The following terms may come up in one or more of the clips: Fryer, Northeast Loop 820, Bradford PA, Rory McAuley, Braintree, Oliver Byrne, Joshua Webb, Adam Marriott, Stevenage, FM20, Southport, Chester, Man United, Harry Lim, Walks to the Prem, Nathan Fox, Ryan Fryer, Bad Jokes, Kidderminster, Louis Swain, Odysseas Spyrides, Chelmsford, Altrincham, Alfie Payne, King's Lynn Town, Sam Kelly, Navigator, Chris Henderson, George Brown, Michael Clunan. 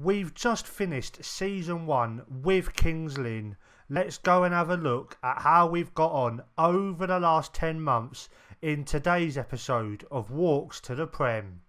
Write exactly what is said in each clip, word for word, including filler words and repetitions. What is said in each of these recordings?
We've just finished season one with King's Lynn. Let's go and have a look at how we've got on over the last ten months in today's episode of Walks to the Prem.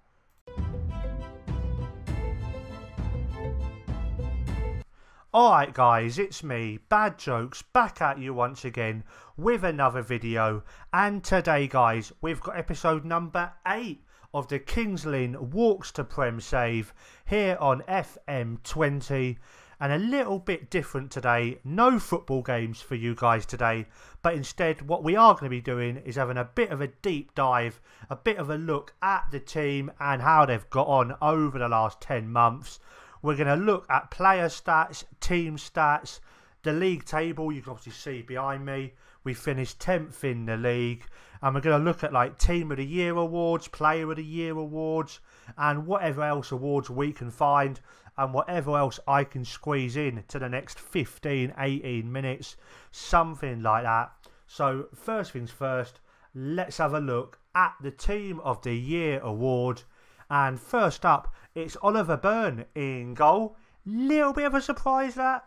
Alright guys, it's me, Bad Jokes, back at you once again with another video, and today guys we've got episode number eight of the King's Lynn Walks to Prem save here on F M twenty, and a little bit different today. No football games for you guys today, but instead what we are going to be doing is having a bit of a deep dive, a bit of a look at the team and how they've got on over the last ten months. We're going to look at player stats, team stats, the league table. You can obviously see behind me, we finished tenth in the league. And we're going to look at like Team of the Year awards, Player of the Year awards, and whatever else awards we can find, and whatever else I can squeeze in to the next fifteen, eighteen minutes, something like that. So first things first, let's have a look at the Team of the Year award. And first up, it's Oliver Byrne in goal. Little bit of a surprise that.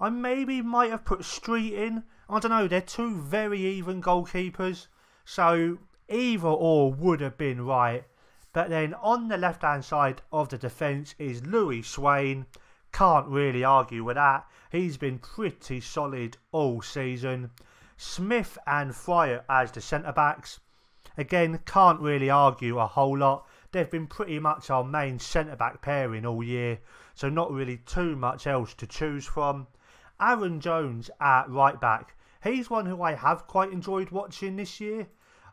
I maybe might have put Street in. I don't know, they're two very even goalkeepers. So either or would have been right. But then on the left-hand side of the defence is Louis Swain. Can't really argue with that. He's been pretty solid all season. Smith and Fryer as the centre-backs. Again, can't really argue a whole lot. They've been pretty much our main centre-back pairing all year, so not really too much else to choose from. Aaron Jones at right-back. He's one who I have quite enjoyed watching this year.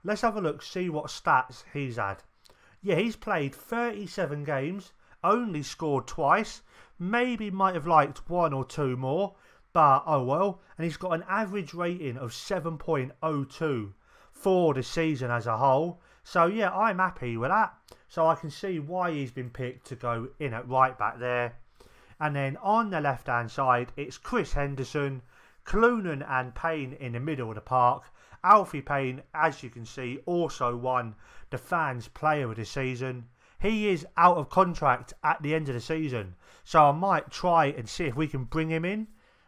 Let's have a look, see what stats he's had. Yeah, he's played thirty-seven games, only scored twice. Maybe might have liked one or two more, but oh well. And he's got an average rating of seven point oh two for the season as a whole. So yeah, I'm happy with that. So I can see why he's been picked to go in at right back there. And then on the left hand side, it's Chris Henderson, Clunan and Payne in the middle of the park. Alfie Payne, as you can see, also won the fans player of the season. He is out of contract at the end of the season, so I might try and see if we can bring him in.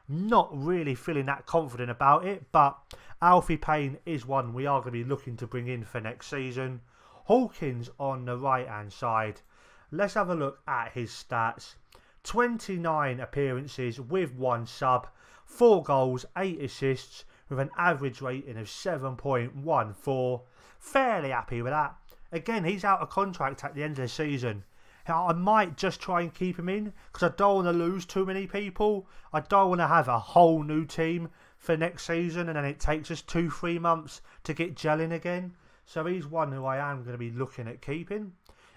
Not really feeling that confident about it, but Alfie Payne is one we are going to be looking to bring in for next season. Hawkins on the right hand side. Let's have a look at his stats. twenty-nine appearances with one sub, four goals, eight assists with an average rating of seven point one four. Fairly happy with that. Again, he's out of contract at the end of the season. I might just try and keep him in because I don't want to lose too many people. I don't want to have a whole new team for next season and then it takes us two, three months to get gelling again. So he's one who I am going to be looking at keeping.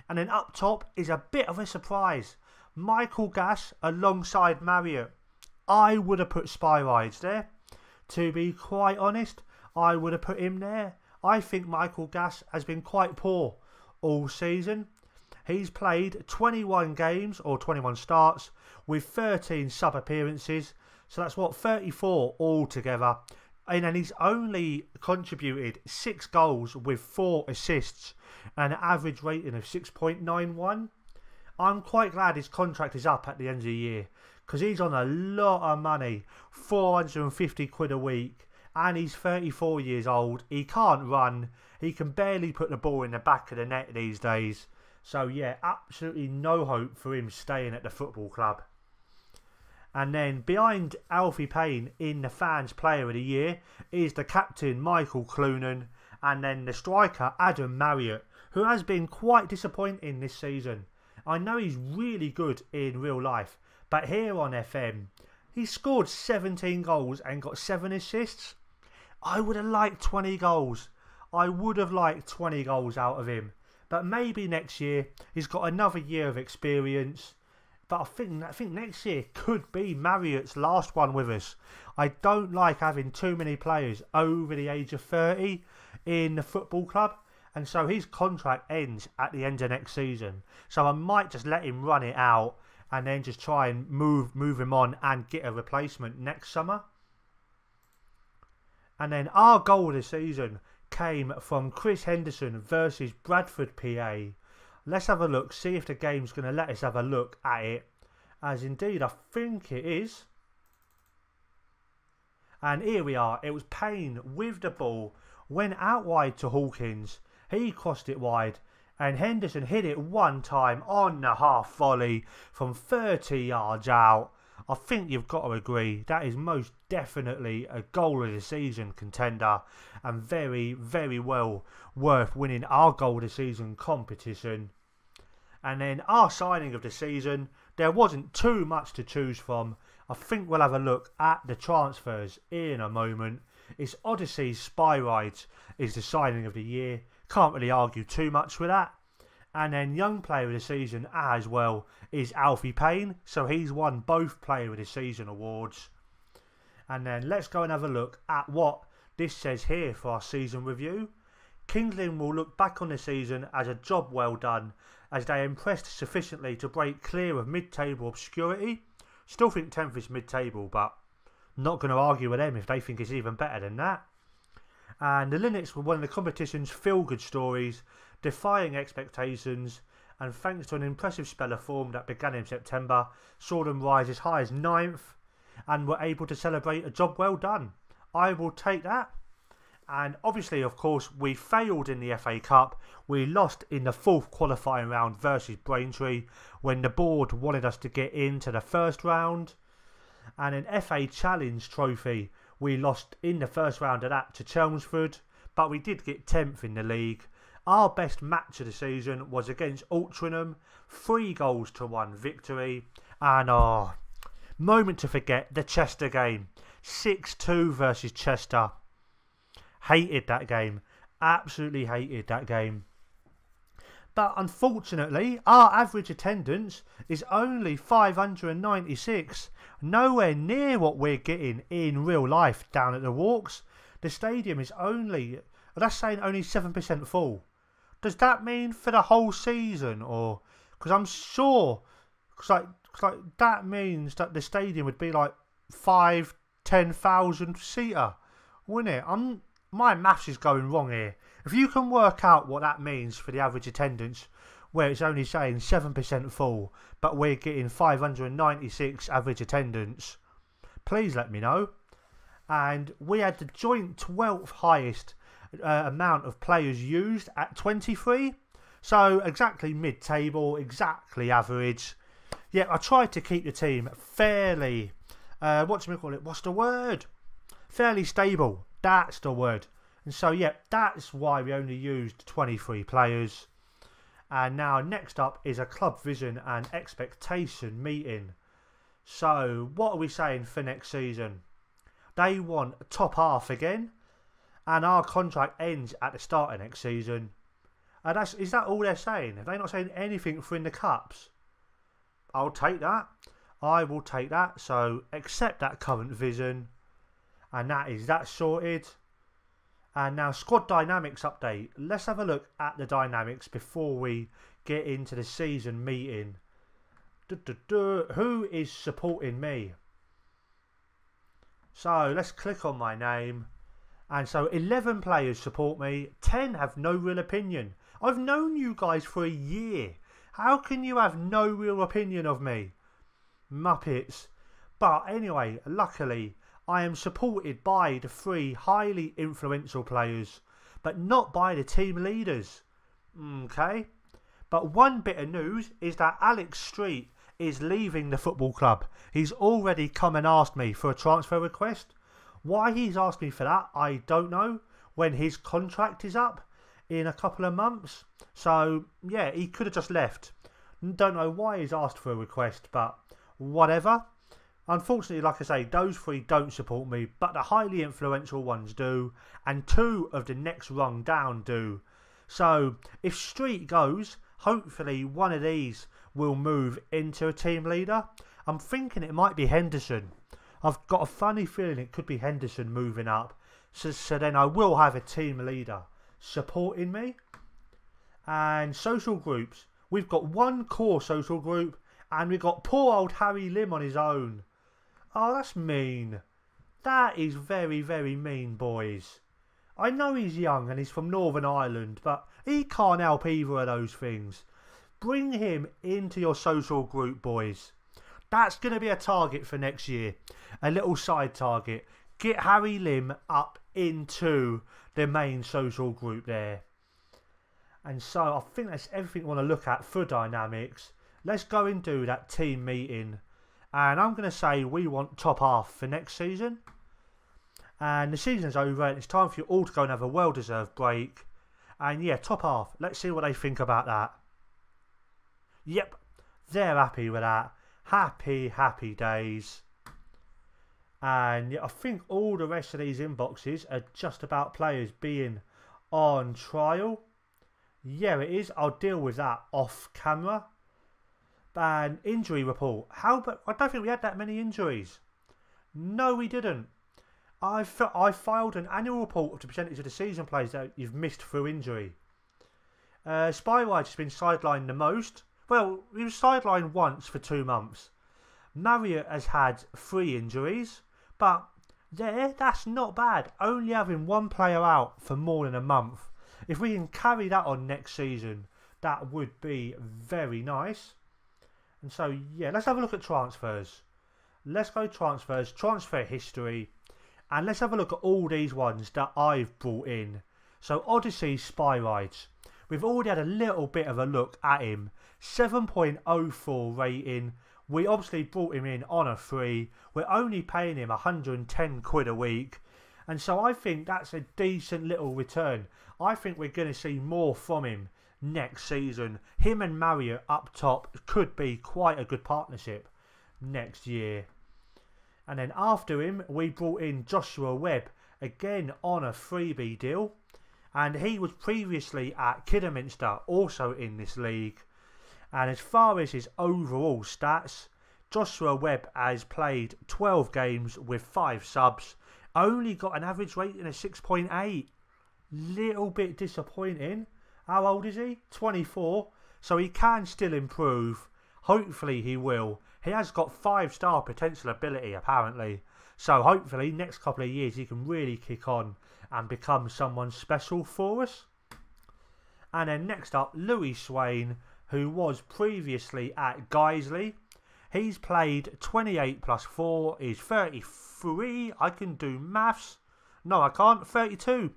And then up top is a bit of a surprise. Michael Gas alongside Marriott. I would have put Spyrides there. To be quite honest, I would have put him there. I think Michael Gas has been quite poor all season. He's played twenty-one games or twenty-one starts with thirteen sub appearances. So that's what, thirty-four altogether. And then he's only contributed six goals with four assists and an average rating of six point nine one. I'm quite glad his contract is up at the end of the year because he's on a lot of money, four hundred and fifty quid a week, and he's thirty-four years old. He can't run. He can barely put the ball in the back of the net these days. So yeah, absolutely no hope for him staying at the football club. And then behind Alfie Payne in the fans player of the year is the captain Michael Clunan, and then the striker Adam Marriott, who has been quite disappointing this season. I know he's really good in real life, but here on F M, he scored seventeen goals and got seven assists. I would have liked twenty goals. I would have liked twenty goals out of him. But maybe next year, he's got another year of experience. But I think, I think next year could be Marriott's last one with us. I don't like having too many players over the age of thirty in the football club. And so his contract ends at the end of next season. So I might just let him run it out and then just try and move, move him on and get a replacement next summer. And then our goal of the season came from Chris Henderson versus Bradford P A. Let's have a look, see if the game's going to let us have a look at it. as indeed I think it is. And here we are. It was Payne with the ball, went out wide to Hawkins. He crossed it wide, and Henderson hit it one time on the half volley from thirty yards out. I think you've got to agree that is most definitely a goal of the season contender, and very, very well worth winning our goal of the season competition. And then our signing of the season, there wasn't too much to choose from. I think we'll have a look at the transfers in a moment. It's Odysseas Spyrides is the signing of the year. Can't really argue too much with that. And then young player of the season as well is Alfie Payne. So he's won both player of the season awards. And then let's go and have a look at what this says here for our season review. King's Lynn will look back on the season as a job well done, as they impressed sufficiently to break clear of mid-table obscurity. Still think tenth is mid-table, but not going to argue with them if they think it's even better than that. And the Linnets were one of the competition's feel-good stories, defying expectations, and thanks to an impressive spell of form that began in September, saw them rise as high as ninth and were able to celebrate a job well done. I will take that. And obviously, of course, we failed in the F A Cup. We lost in the fourth qualifying round versus Braintree when the board wanted us to get into the first round. And an F A Challenge Trophy, we lost in the first round of that to Chelmsford, but we did get tenth in the league. Our best match of the season was against Altrincham, three goals to one victory, and oh, moment to forget, the Chester game, six two versus Chester. Hated that game, absolutely hated that game. But unfortunately, our average attendance is only five hundred ninety-six. Nowhere near what we're getting in real life down at the Walks. The stadium is only, that's saying only seven percent full. Does that mean for the whole season? Or, because I'm sure, cause like, cause like that means that the stadium would be like five, ten thousand seater, wouldn't it? I'm, my maths is going wrong here. If you can work out what that means for the average attendance, where it's only saying seven percent full, but we're getting five hundred ninety-six average attendance, please let me know. And we had the joint twelfth highest uh, amount of players used at twenty-three. So exactly mid-table, exactly average. Yet I tried to keep the team fairly, uh, what do we call it? What's the word? Fairly stable. That's the word. And so, yeah, that's why we only used twenty-three players. And now next up is a club vision and expectation meeting. So, what are we saying for next season? They want top half again. And our contract ends at the start of next season. And that's, is that all they're saying? Are they not saying anything for in the cups? I'll take that. I will take that. So, accept that current vision. And that is that sorted. And now squad dynamics update. Let's have a look at the dynamics before we get into the season meeting. Du, du, du. Who is supporting me? So let's click on my name. And so eleven players support me. ten have no real opinion. I've known you guys for a year. How can you have no real opinion of me? Muppets. But anyway, luckily, I am supported by the three highly influential players, but not by the team leaders. Okay. But one bit of news is that Alex Street is leaving the football club. He's already come and asked me for a transfer request. Why he's asked me for that, I don't know. When his contract is up in a couple of months. So, yeah, he could have just left. Don't know why he's asked for a request, but whatever. Unfortunately, like I say, those three don't support me, but the highly influential ones do, and two of the next rung down do. So, if Street goes, hopefully one of these will move into a team leader. I'm thinking it might be Henderson. I've got a funny feeling it could be Henderson moving up. So, so then I will have a team leader supporting me. And social groups. We've got one core social group, and we've got poor old Harry Lim on his own. Oh, that's mean. That is very, very mean, boys. I know he's young and he's from Northern Ireland, but he can't help either of those things. Bring him into your social group, boys. That's going to be a target for next year. A little side target. Get Harry Lim up into the main social group there. And so I think that's everything we want to look at for dynamics. Let's go and do that team meeting. And I'm going to say we want top half for next season. And the season's over and it's time for you all to go and have a well-deserved break. And yeah, top half. Let's see what they think about that. Yep, they're happy with that. Happy, happy days. And yeah, I think all the rest of these inboxes are just about players being on trial. Yeah, it is. I'll deal with that off camera. And injury report. How? But I don't think we had that many injuries. No, we didn't. I I filed an annual report of the percentage of the season plays that you've missed through injury. Uh, Spyrides has been sidelined the most. Well, he was sidelined once for two months. Marriott has had three injuries, but there, that's not bad. Only having one player out for more than a month. If we can carry that on next season, that would be very nice. And so, yeah, let's have a look at transfers. Let's go transfers, transfer history. And let's have a look at all these ones that I've brought in. So Odysseas Spyrides. We've already had a little bit of a look at him. seven point oh four rating. We obviously brought him in on a free. We're only paying him one hundred and ten quid a week. And so I think that's a decent little return. I think we're going to see more from him next season. Him and Marriott up top could be quite a good partnership next year. And then after him, we brought in Joshua Webb, again on a freebie deal. And he was previously at Kidderminster, also in this league. And as far as his overall stats, Joshua Webb has played twelve games with five subs. Only got an average rating of six point eight. Little bit disappointing. How old is he? twenty-four. So he can still improve. Hopefully he will. He has got five-star potential ability, apparently. So hopefully, next couple of years, he can really kick on and become someone special for us. And then next up, Louis Swain, who was previously at Guiseley. He's played twenty-eight plus four, is thirty-three. I can do maths. No, I can't. thirty-two.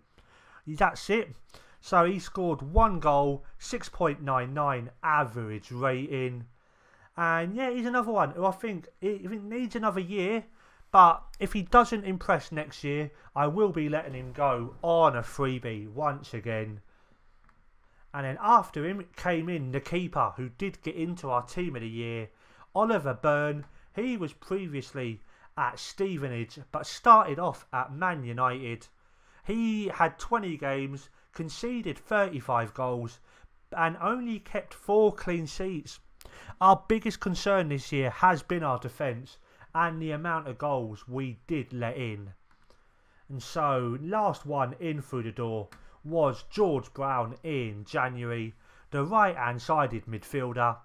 That's it. So he scored one goal, six point nine nine average rating. And yeah, he's another one who I think it needs another year. But if he doesn't impress next year, I will be letting him go on a freebie once again. And then after him came in the keeper who did get into our team of the year, Oliver Byrne. He was previously at Stevenage but started off at Man United. He had twenty games, conceded thirty-five goals and only kept four clean sheets. Our biggest concern this year has been our defence and the amount of goals we did let in. And so, last one in through the door was George Brown in January, the right-hand sided midfielder.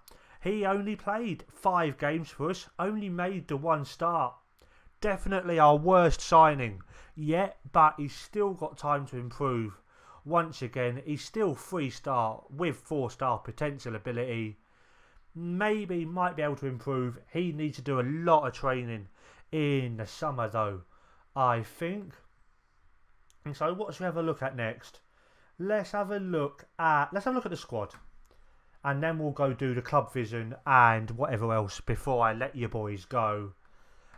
He only played five games for us, only made the one start. Definitely our worst signing yet, but he's still got time to improve. Once again, he's still three-star with four-star potential ability. Maybe might be able to improve. He needs to do a lot of training in the summer though, I think. And so what should we have a look at next? Let's have a look at let's have a look at the squad. And then we'll go do the club vision and whatever else before I let you boys go.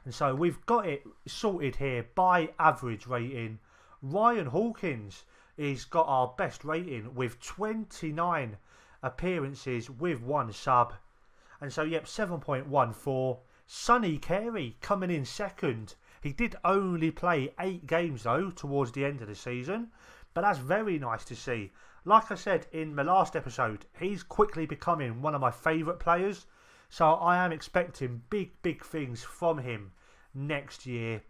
And so we've got it sorted here by average rating. Ryan Hawkins is got our best rating with twenty-nine appearances with one sub. And so, yep, seven point one four. Sonny Carey coming in second. He did only play eight games, though, towards the end of the season. But that's very nice to see. Like I said in my last episode, he's quickly becoming one of my favourite players. So I am expecting big, big things from him next year.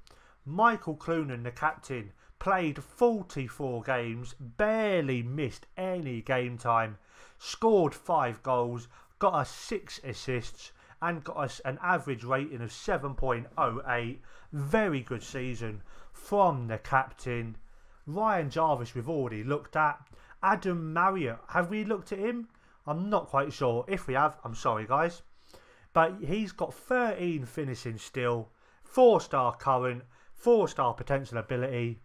Michael Clunan, the captain, played forty-four games, barely missed any game time, scored five goals, got us six assists and got us an average rating of seven point oh eight. Very good season from the captain. Ryan Jarvis we've already looked at. Adam Marriott, have we looked at him? I'm not quite sure. If we have, I'm sorry guys. But he's got thirteen finishing still, four-star current, four-star potential ability.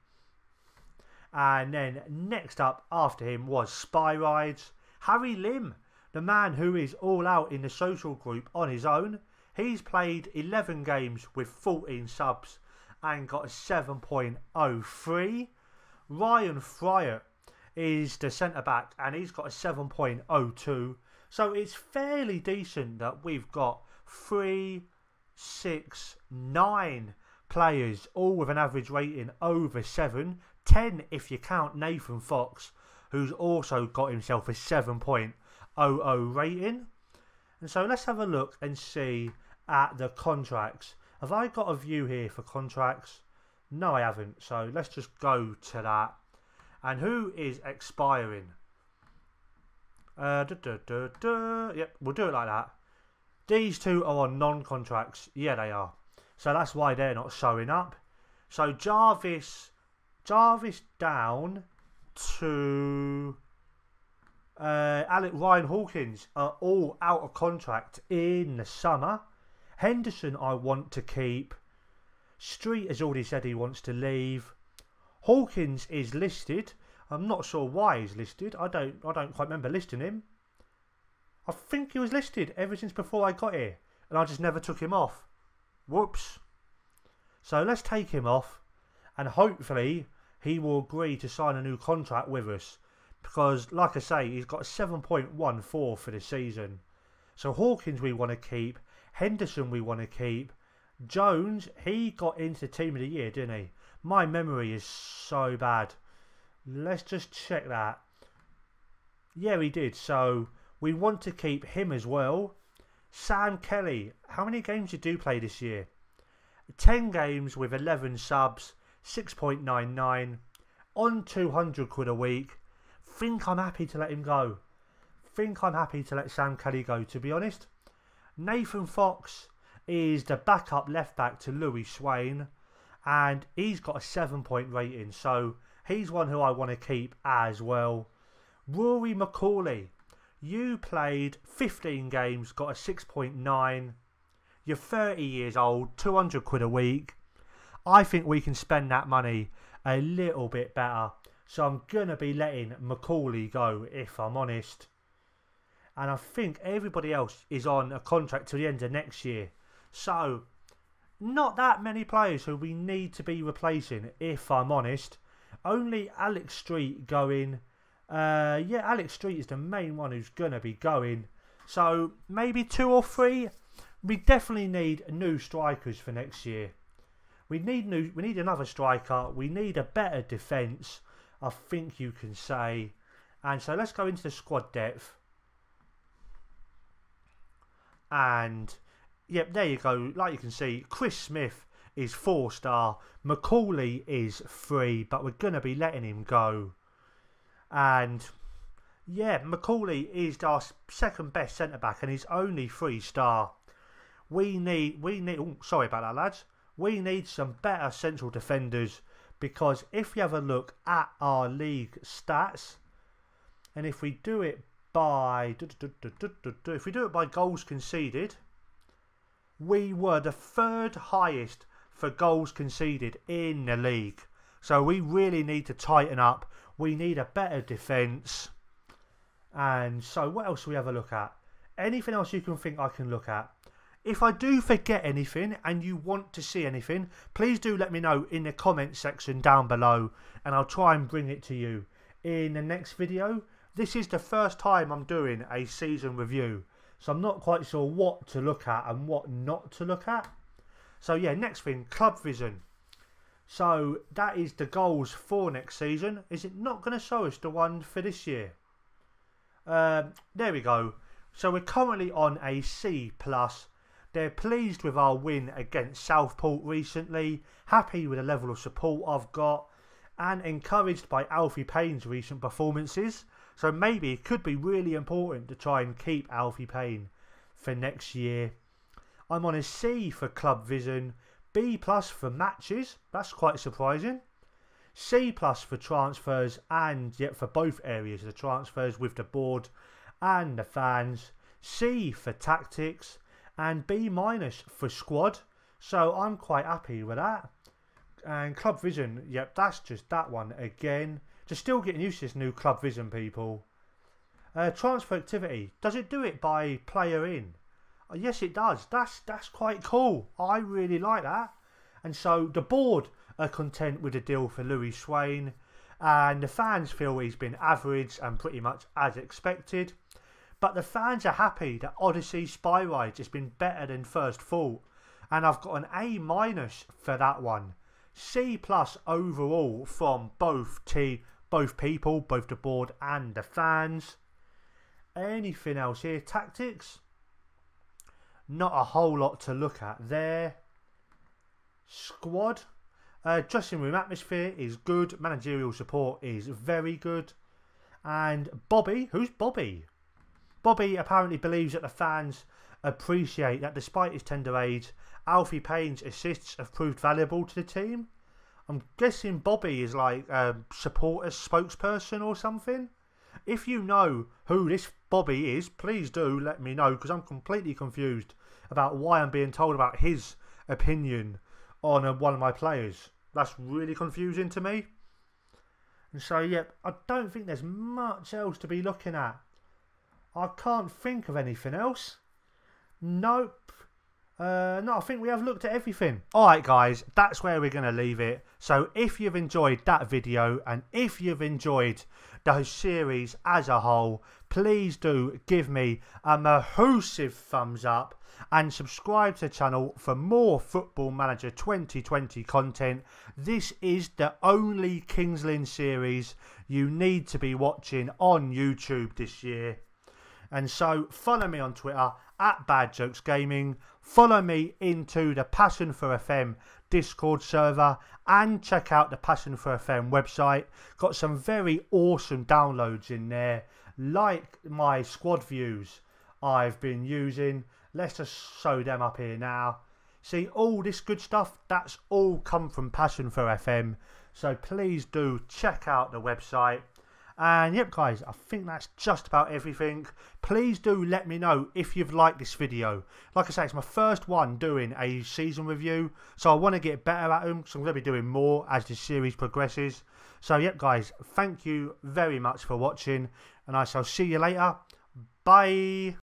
And then next up after him was Spyrides. Harry Lim, the man who is all out in the social group on his own. He's played eleven games with fourteen subs and got a seven point oh three. Ryan Fryer is the centre-back and he's got a seven point oh two. So it's fairly decent that we've got three, six, nine players, all with an average rating over seven. ten if you count Nathan Fox, who's also got himself a seven point oh oh rating. And so let's have a look and see at the contracts. Have I got a view here for contracts? No, I haven't. So let's just go to that. And who is expiring? Uh, duh, duh, duh, duh. Yep, we'll do it like that. These two are on non-contracts. Yeah, they are. So that's why they're not showing up. So Jarvis, Jarvis down to uh, Alex, Ryan Hawkins are all out of contract in the summer. Henderson I want to keep. Street has already said he wants to leave. Hawkins is listed. I'm not sure why he's listed. I don't I don't quite remember listing him. I think he was listed ever since before I got here. And I just never took him off. Whoops. So let's take him off. And hopefully he will agree to sign a new contract with us. Because, like I say, he's got a seven point one four for the season. So Hawkins we want to keep. Henderson we want to keep. Jones, he got into Team of the Year, didn't he? My memory is so bad. Let's just check that. Yeah, he did. So we want to keep him as well. Sam Kelly, how many games did you play this year? ten games with eleven subs, six point nine nine, on two hundred quid a week. Think I'm happy to let him go. Think I'm happy to let Sam Kelly go, to be honest. Nathan Fox is the backup left back to Louis Swain, and he's got a seven point rating, so he's one who I want to keep as well. Rory McAuley, you played fifteen games, got a six point nine. You're thirty years old, two hundred quid a week. I think we can spend that money a little bit better. So I'm going to be letting McAuley go, if I'm honest. And I think everybody else is on a contract till the end of next year. So, not that many players who we need to be replacing, if I'm honest. Only Alex Street going. Uh, yeah, Alex Street is the main one who's going to be going. So maybe two or three. We definitely need new strikers for next year. We need new. We need another striker. We need a better defence, I think you can say. And so let's go into the squad depth. And yep, there you go. Like you can see, Chris Smith is four star, McAuley is three, but we're going to be letting him go. And yeah, McAuley is our second best centre back and he's only three star. We need, we need, oh, sorry about that lads, we need some better central defenders, because if you have a look at our league stats, and if we do it by, if we do it by goals conceded, we were the third highest for goals conceded in the league. So we really need to tighten up. We need a better defence. And so what else do we have a look at? Anything else you can think I can look at? If I do forget anything and you want to see anything, please do let me know in the comments section down below, and I'll try and bring it to you in the next video. This is the first time I'm doing a season review, so I'm not quite sure what to look at and what not to look at. So yeah, next thing, club vision. So that is the goals for next season. Is it not going to show us the one for this year? Um, there we go. So we're currently on a C plus. They're pleased with our win against Southport recently. Happy with the level of support I've got. And encouraged by Alfie Payne's recent performances. So maybe it could be really important to try and keep Alfie Payne for next year. I'm on a C for club vision. B plus for matches, that's quite surprising. C plus for transfers, and yet for both areas, the transfers with the board and the fans. C for tactics, and B minus for squad. So I'm quite happy with that. And Club Vision, yep, that's just that one again. Just still getting used to this new Club Vision, people. Uh, transfer activity, does it do it by player in? Uh, yes, it does. That's that's quite cool. I really like that. And so the board are content with the deal for Louis Swain, and the fans feel he's been average and pretty much as expected. But the fans are happy that Odysseas Spyrides has been better than first thought, and I've got an A minus for that one. C plus overall from both t both people, both the board and the fans. Anything else here? Tactics, not a whole lot to look at there. Squad, uh, dressing room atmosphere is good, managerial support is very good, and Bobby, who's Bobby? Bobby apparently believes that the fans appreciate that despite his tender age, Alfie Payne's assists have proved valuable to the team. I'm guessing Bobby is like a supporter spokesperson or something. If you know who this Bobby is, please do let me know, because I'm completely confused about why I'm being told about his opinion on uh, one of my players. That's really confusing to me. And so, yeah, I don't think there's much else to be looking at. I can't think of anything else. Nope. Uh, no, I think we have looked at everything. Alright guys, that's where we're going to leave it. So if you've enjoyed that video, and if you've enjoyed the series as a whole, please do give me a massive thumbs up and subscribe to the channel for more Football Manager twenty twenty content. This is the only King's Lynn series you need to be watching on YouTube this year. And so follow me on Twitter at Bad Jokes Gaming. Follow me into the Passion four F M Discord server, and check out the Passion four F M website. Got some very awesome downloads in there, like my squad views I've been using. Let's just show them up here now. See, all this good stuff, that's all come from Passion four F M. So please do check out the website. And yep guys, I think that's just about everything. Please do let me know if you've liked this video. Like I say, it's my first one doing a season review, so I want to get better at them, so I'm going to be doing more as the series progresses. So yep guys, thank you very much for watching, and I shall see you later. Bye!